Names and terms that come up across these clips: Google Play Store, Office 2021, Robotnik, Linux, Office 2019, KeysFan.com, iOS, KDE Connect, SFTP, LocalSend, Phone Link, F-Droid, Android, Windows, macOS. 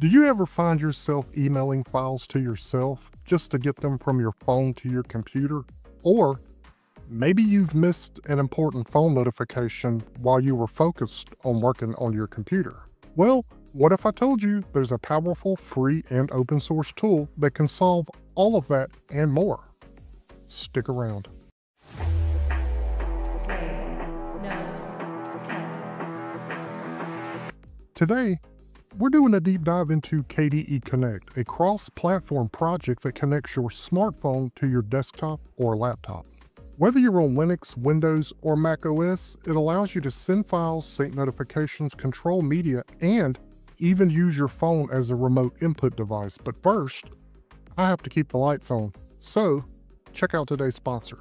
Do you ever find yourself emailing files to yourself just to get them from your phone to your computer? Or maybe you've missed an important phone notification while you were focused on working on your computer. Well, what if I told you there's a powerful, free, and open source tool that can solve all of that and more? Stick around. Today, we're doing a deep dive into KDE Connect, a cross-platform project that connects your smartphone to your desktop or laptop. Whether you're on Linux, Windows, or macOS, it allows you to send files, sync notifications, control media, and even use your phone as a remote input device. But first, I have to keep the lights on. So, check out today's sponsor.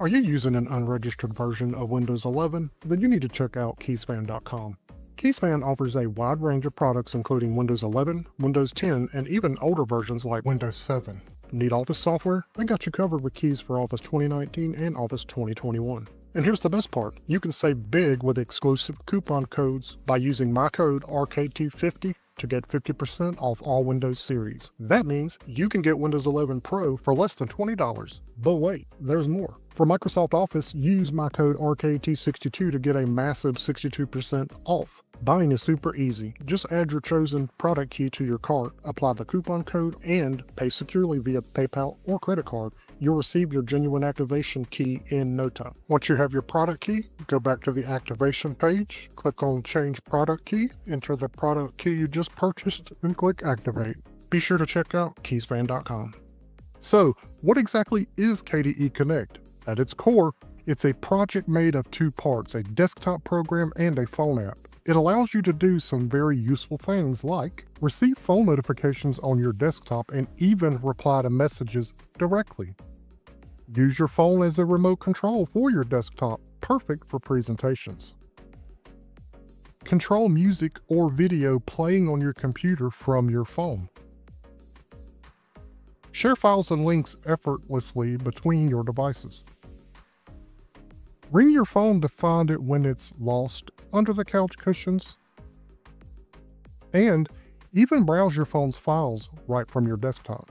Are you using an unregistered version of Windows 11? Then you need to check out KeysFan.com. KeysFan offers a wide range of products including Windows 11, Windows 10, and even older versions like Windows 7. Need Office software? They got you covered with keys for Office 2019 and Office 2021. And here's the best part, you can save big with exclusive coupon codes by using my code RK250 to get 50% off all Windows series. That means you can get Windows 11 Pro for less than $20. But wait, there's more. For Microsoft Office, use my code RK262 to get a massive 62% off. Buying is super easy. Just add your chosen product key to your cart, apply the coupon code, and pay securely via PayPal or credit card. You'll receive your genuine activation key in no time. Once you have your product key, go back to the activation page, click on Change Product Key, enter the product key you just purchased, and click Activate. Be sure to check out KeysFan.com. So, what exactly is KDE Connect? At its core, it's a project made of two parts, a desktop program and a phone app. It allows you to do some very useful things like receive phone notifications on your desktop and even reply to messages directly. Use your phone as a remote control for your desktop, perfect for presentations. Control music or video playing on your computer from your phone. Share files and links effortlessly between your devices. Ring your phone to find it when it's lost, under the couch cushions, and even browse your phone's files right from your desktop.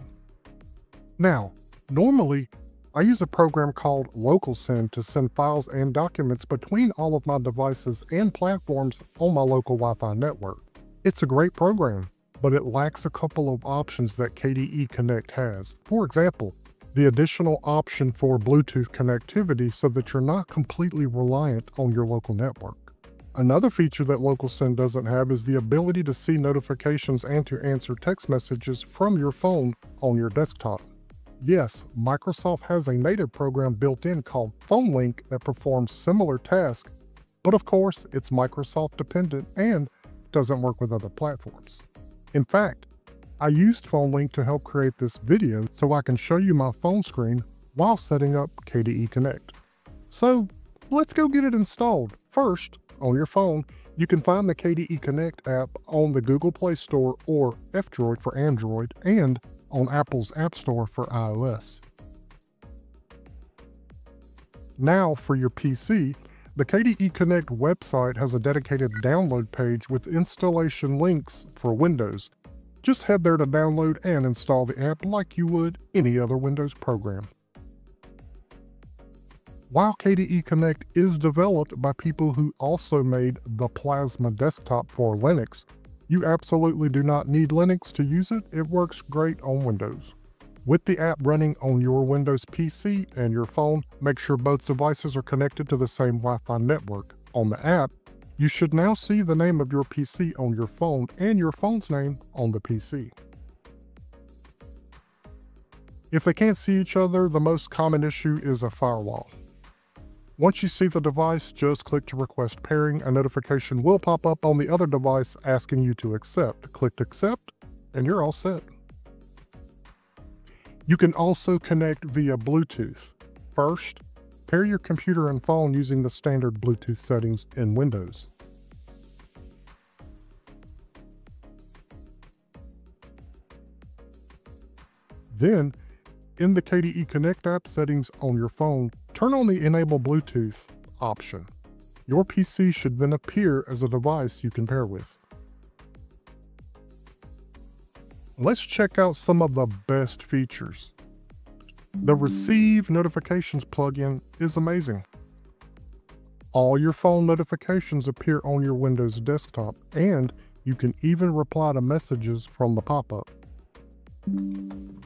Now, normally, I use a program called LocalSend to send files and documents between all of my devices and platforms on my local Wi-Fi network. It's a great program, but it lacks a couple of options that KDE Connect has. For example, the additional option for Bluetooth connectivity so that you're not completely reliant on your local network. Another feature that LocalSend doesn't have is the ability to see notifications and to answer text messages from your phone on your desktop. Yes, Microsoft has a native program built in called Phone Link that performs similar tasks, but of course, it's Microsoft dependent and doesn't work with other platforms. In fact, I used Phone Link to help create this video so I can show you my phone screen while setting up KDE Connect. So let's go get it installed. First, on your phone, you can find the KDE Connect app on the Google Play Store or F-Droid for Android and on Apple's App Store for iOS. Now for your PC, the KDE Connect website has a dedicated download page with installation links for Windows. Just head there to download and install the app like you would any other Windows program. While KDE Connect is developed by people who also made the Plasma desktop for Linux, you absolutely do not need Linux to use it. It works great on Windows. With the app running on your Windows PC and your phone, make sure both devices are connected to the same Wi-Fi network. On the app, you should now see the name of your PC on your phone and your phone's name on the PC. If they can't see each other, the most common issue is a firewall. Once you see the device, just click to request pairing. A notification will pop up on the other device asking you to accept. Click accept, and you're all set. You can also connect via Bluetooth. First, pair your computer and phone using the standard Bluetooth settings in Windows. Then, in the KDE Connect app settings on your phone, turn on the Enable Bluetooth option. Your PC should then appear as a device you can pair with. let's check out some of the best features. The Receive Notifications plugin is amazing. All your phone notifications appear on your Windows desktop, and you can even reply to messages from the pop-up. The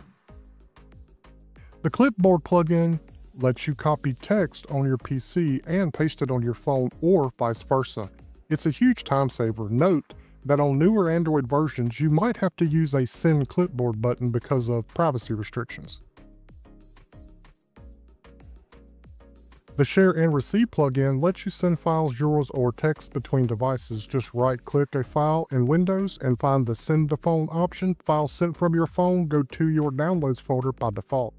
Clipboard plugin lets you copy text on your PC and paste it on your phone or vice versa. It's a huge time saver. Note that on newer Android versions, you might have to use a Send Clipboard button because of privacy restrictions. The Share and Receive plugin lets you send files, yours or text, between devices. Just right-click a file in Windows and find the Send to Phone option. Files sent from your phone go to your Downloads folder by default.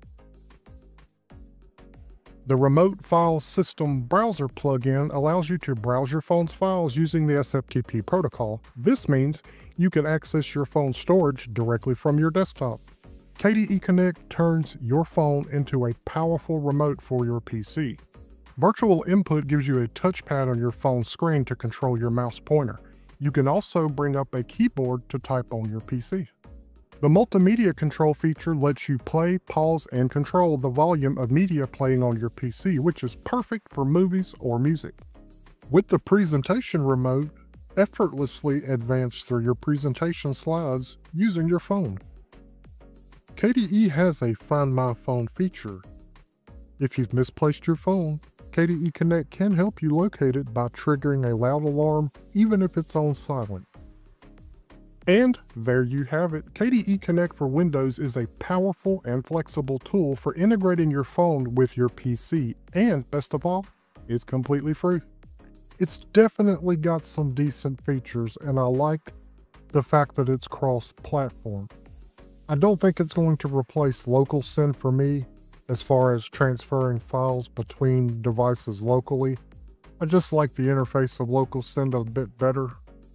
The Remote File System Browser plugin allows you to browse your phone's files using the SFTP protocol. This means you can access your phone's storage directly from your desktop. KDE Connect turns your phone into a powerful remote for your PC. Virtual Input gives you a touchpad on your phone screen to control your mouse pointer. You can also bring up a keyboard to type on your PC. The Multimedia Control feature lets you play, pause, and control the volume of media playing on your PC, which is perfect for movies or music. With the Presentation Remote, effortlessly advance through your presentation slides using your phone. KDE has a Find My Phone feature. If you've misplaced your phone, KDE Connect can help you locate it by triggering a loud alarm, even if it's on silent. And there you have it. KDE Connect for Windows is a powerful and flexible tool for integrating your phone with your PC. And best of all, it's completely free. It's definitely got some decent features, and I like the fact that it's cross-platform. I don't think it's going to replace LocalSend for me, as far as transferring files between devices locally. I just like the interface of LocalSend a bit better.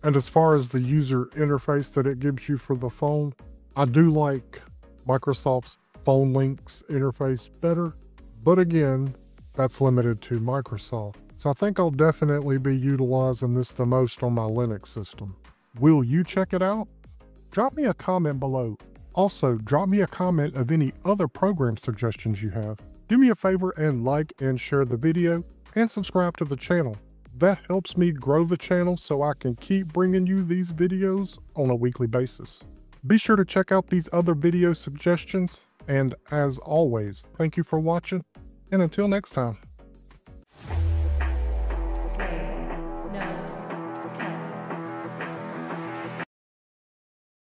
And as far as the user interface that it gives you for the phone, I do like Microsoft's Phone Link's interface better. But again, that's limited to Microsoft. So I think I'll definitely be utilizing this the most on my Linux system. Will you check it out? Drop me a comment below. Also, drop me a comment of any other program suggestions you have. Do me a favor and like and share the video and subscribe to the channel. That helps me grow the channel so I can keep bringing you these videos on a weekly basis. Be sure to check out these other video suggestions. And as always, thank you for watching, and until next time.